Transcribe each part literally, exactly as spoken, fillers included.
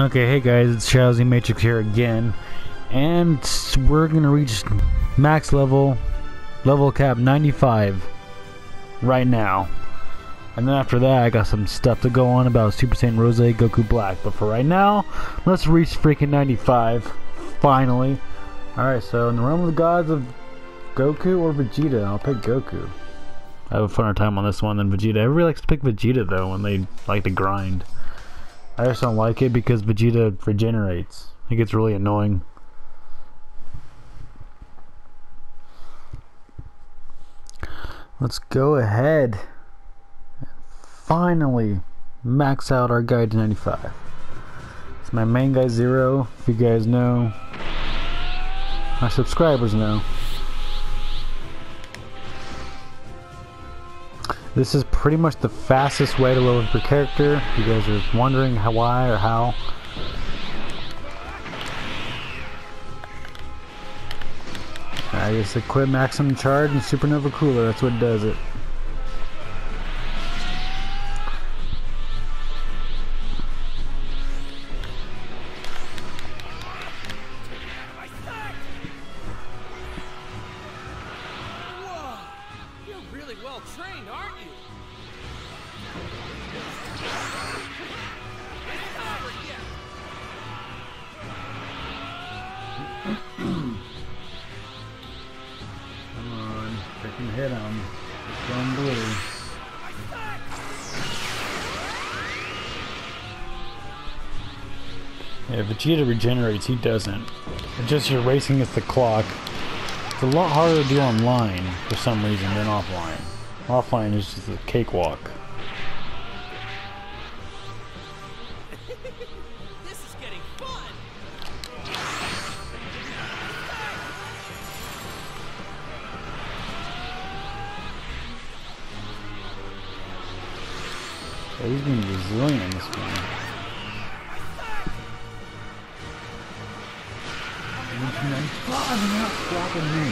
Okay, hey guys, it's ShadowZ Matrix here again, and we're gonna reach max level, level cap ninety-five right now. And then after that, I got some stuff to go on about Super Saiyan Rose Goku Black. But for right now, let's reach freaking ninety-five, finally. Alright, so in the realm of the gods of Goku or Vegeta, I'll pick Goku. I have a funner time on this one than Vegeta. Everybody likes to pick Vegeta though when they like to grind. I just don't like it because Vegeta regenerates. It gets really annoying. Let's go ahead. Finally max out our guide to ninety-five. It's my main guy Zero, if you guys know. My subscribers know. This is pretty much the fastest way to level per character. If you guys are wondering how, why or how. I just equip maximum charge and Supernova Cooler, that's what does it. Trained, aren't you? Come on, freaking hit him. It's going blue. Yeah, Vegeta regenerates, he doesn't. It's just you're racing against the clock. It's a lot harder to do online for some reason than offline. Offline is just a cakewalk. This is getting fun. Oh, he's being resilient in this one. Not me.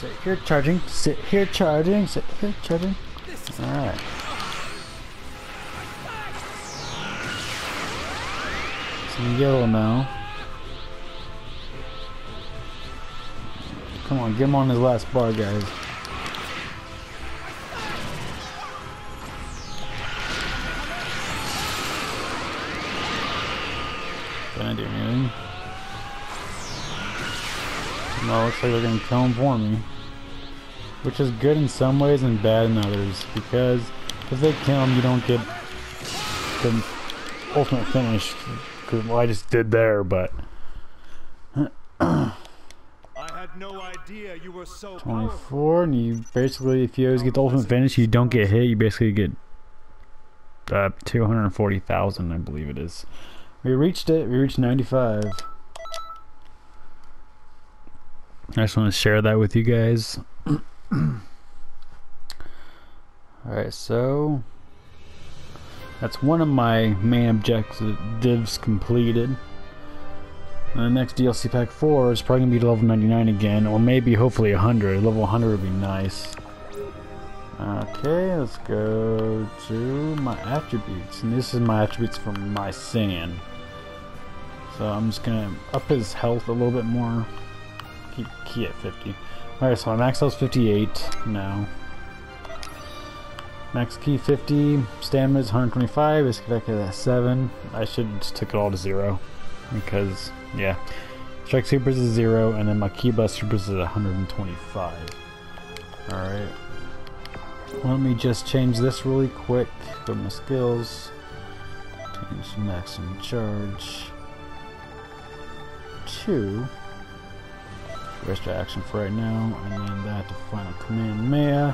Sit here charging, sit here charging, sit here charging. Alright. Some yellow now. Come on, get him on his last bar, guys. Can I do anything? No, looks like they're gonna kill him for me. Which is good in some ways and bad in others, because if they kill him, you don't get the ultimate finish. Well, I just did there, but I had no idea you were so twenty-four, and you basically, if you always get the ultimate finish, you don't get hit. You basically get uh, two hundred forty thousand, I believe it is. We reached it. We reached ninety-five. I just want to share that with you guys. Alright, so that's one of my main objectives completed. And the next D L C pack four is probably going to be level ninety-nine again, or maybe hopefully one hundred. Level one hundred would be nice. Okay, let's go to my attributes. And this is my attributes for my Saiyan. So I'm just going to up his health a little bit more. Key at fifty. Alright, so my max health is fifty-eight now. Max key fifty, stamina is one hundred twenty-five, it's back at seven. I should just took it all to zero. Because, yeah. Strike supers is zero, and then my key bus supers is one hundred twenty-five. Alright. Let me just change this really quick. Go to my skills. Change maximum charge. Two. Extra action for right now, and then that to final command Maya.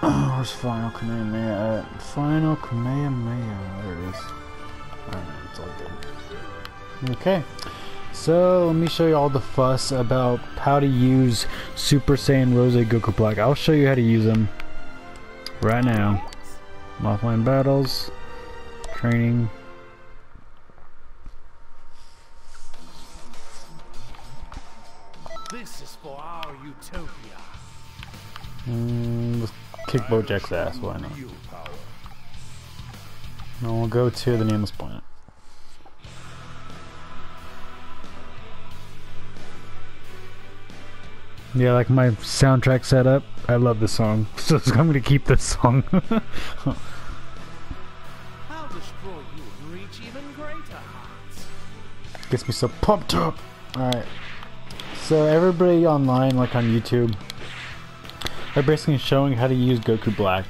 Where's final command Maya at? Final command Maya, there it is. Alright, it's all good. Okay, so let me show you all the fuss about how to use Super Saiyan Rose Goku Black. I'll show you how to use them right now. Offline battles, training. This is for our utopia. Mm, let's kick Bojack's ass, why not? And we'll go to the Nameless Planet. Yeah, like my soundtrack setup, I love this song, so I'm gonna keep this song. I'll destroy you and reach even greater heights. Gets me so pumped up. Alright, so everybody online, like on YouTube, they're basically showing how to use Goku Black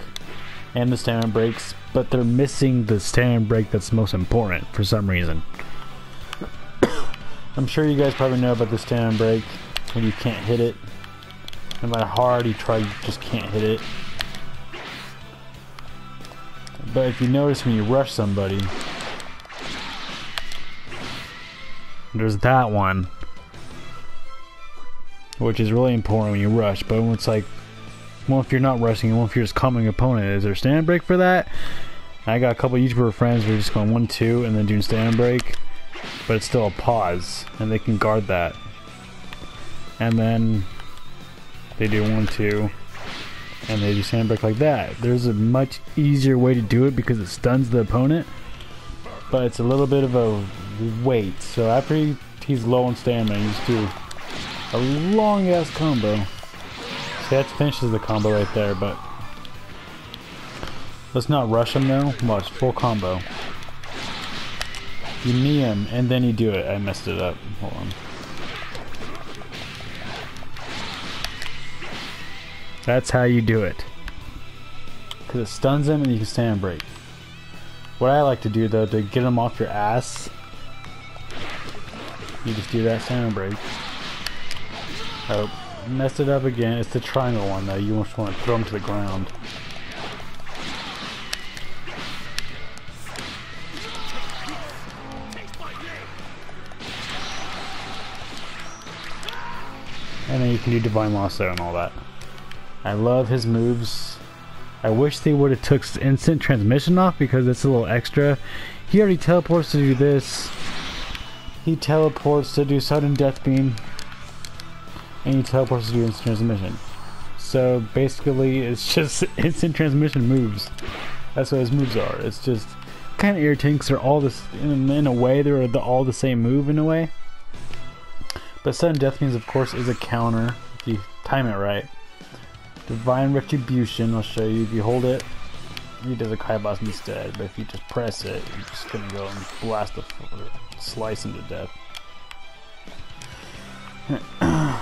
and the stamina breaks, but they're missing the stamina break that's most important for some reason. I'm sure you guys probably know about the stamina break when you can't hit it. No matter how hard you try, you just can't hit it. But if you notice when you rush somebody, there's that one, which is really important when you rush. But when it's like, well, if you're not rushing, well, if you're just calming your opponent, is there a stand break for that? And I got a couple of YouTuber friends who are just going one, two, and then doing stand break, but it's still a pause, and they can guard that. And then they do one, two, and they do stand break like that. There's a much easier way to do it because it stuns the opponent, but it's a little bit of a wait. So after he's low on stamina, you just do a long ass combo. So that finishes the combo right there, but let's not rush him though. Watch, full combo. You knee him and then you do it. I messed it up. Hold on. That's how you do it, because it stuns him and you can stand break. What I like to do though, to get him off your ass, you just do that stand break. Oh, messed it up again. It's the triangle one though. You just want to throw him to the ground. And then you can do Divine Masse and all that. I love his moves. I wish they would have took instant transmission off because it's a little extra. He already teleports to do this. He teleports to do sudden death beam. And he teleports to do instant transmission. So basically it's just instant transmission moves. That's what his moves are. It's just kind of irritating because they're all this, in, in a way they're the, all the same move in a way. But sudden death means of course is a counter if you time it right. Divine Retribution, I'll show you. If you hold it, he does a Kaibas instead, but if you just press it, you're just gonna go and blast the slice him to death. And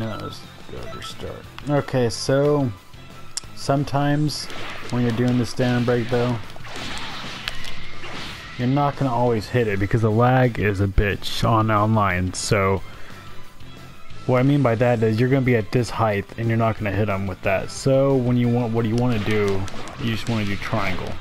now let's go to start. Okay, so sometimes when you're doing the stand break though, you're not gonna always hit it because the lag is a bitch on online, so what I mean by that is you're going to be at this height and you're not going to hit them with that. So when you want, what do you want to do? You just want to do triangle.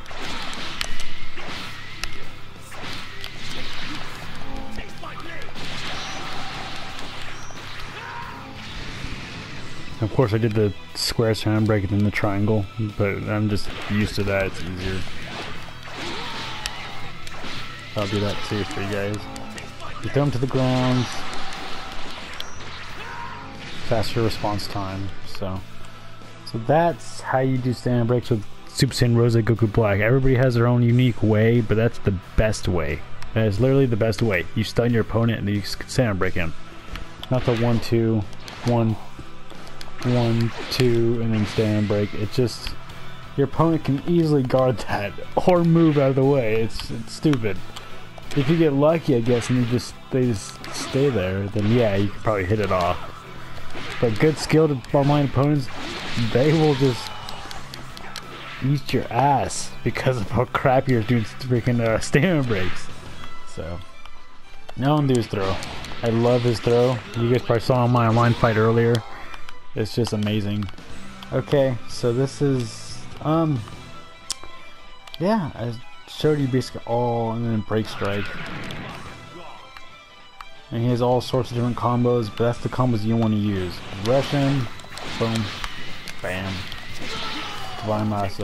Of course I did the square sound break and then the triangle, but I'm just used to that, it's easier. I'll do that too for you guys. You throw them to the ground. Faster response time, so so that's how you do stand breaks with Super Saiyan Rose Goku Black. Everybody has their own unique way, but that's the best way. That is literally the best way. You stun your opponent and you stand break him. Not the one two, one, one two, and then stand break. It's just your opponent can easily guard that or move out of the way. It's it's stupid. If you get lucky, I guess, and they just they just stay there, then yeah, you can probably hit it off. But good skilled online opponents, they will just eat your ass because of how crap you're doing freaking uh, stamina breaks. So, now I'm doing his throw. I love his throw. You guys probably saw my online fight earlier. It's just amazing. Okay, so this is, um, yeah, I showed you basically all, and then break strike. And he has all sorts of different combos, but that's the combos you want to use. Rush him, boom, bam, Divine Masse.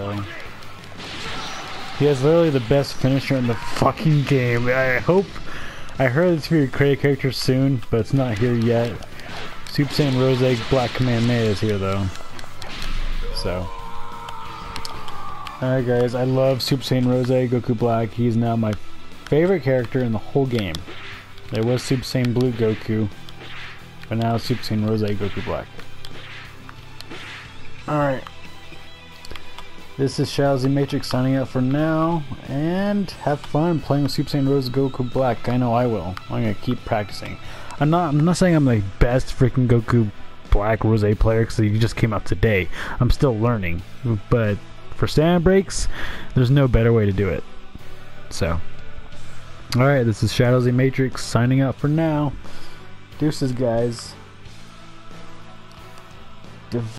He has literally the best finisher in the fucking game. I hope, I heard it's for your creative character soon, but it's not here yet. Super Saiyan Rose Black Command May is here though. So. Alright guys, I love Super Saiyan Rose Goku Black. He's now my favorite character in the whole game. There was Super Saiyan Blue Goku, but now Super Saiyan Rose Goku Black. Alright. This is ShadowZ Matrix signing out for now, and have fun playing with Super Saiyan Rose Goku Black. I know I will. I'm gonna keep practicing. I'm not I'm not saying I'm the best freaking Goku Black Rose player because he just came out today. I'm still learning, but for stand breaks, there's no better way to do it. So, alright, this is ShadowZ Matrix signing out for now. Deuces, guys. Div